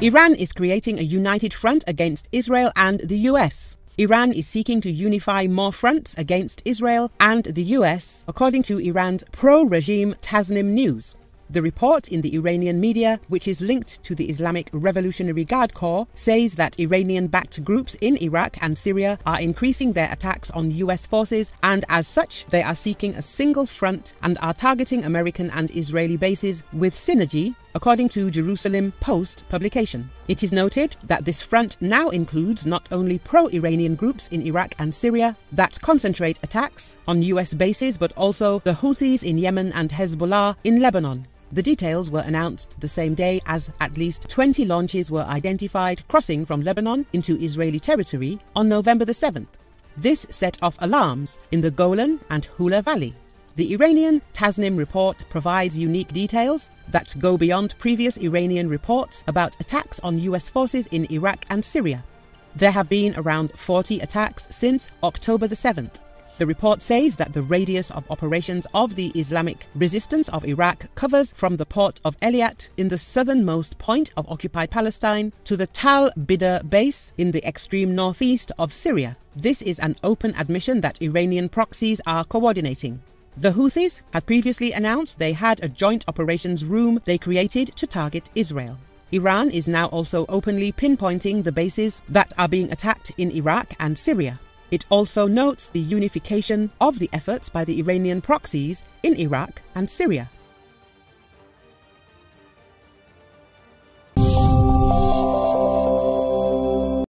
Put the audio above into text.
Iran is creating a united front against Israel and the US. Iran is seeking to unify more fronts against Israel and the US, according to Iran's pro-regime Tasnim News. The report in the Iranian media, which is linked to the Islamic Revolutionary Guard Corps, says that Iranian-backed groups in Iraq and Syria are increasing their attacks on US forces, and as such, they are seeking a single front and are targeting American and Israeli bases with synergy, according to Jerusalem Post publication. It is noted that this front now includes not only pro-Iranian groups in Iraq and Syria that concentrate attacks on US bases, but also the Houthis in Yemen and Hezbollah in Lebanon. The details were announced the same day as at least 20 launches were identified crossing from Lebanon into Israeli territory on November the 7th. This set off alarms in the Golan and Hula Valley. The Iranian Tasnim report provides unique details that go beyond previous Iranian reports about attacks on US forces in Iraq and Syria. There have been around 40 attacks since October the 7th. The report says that the radius of operations of the Islamic resistance of Iraq covers from the port of Eilat in the southernmost point of occupied Palestine to the Tal Bidr base in the extreme northeast of Syria. This is an open admission that Iranian proxies are coordinating. The Houthis had previously announced they had a joint operations room they created to target Israel. Iran is now also openly pinpointing the bases that are being attacked in Iraq and Syria. It also notes the unification of the efforts by the Iranian proxies in Iraq and Syria.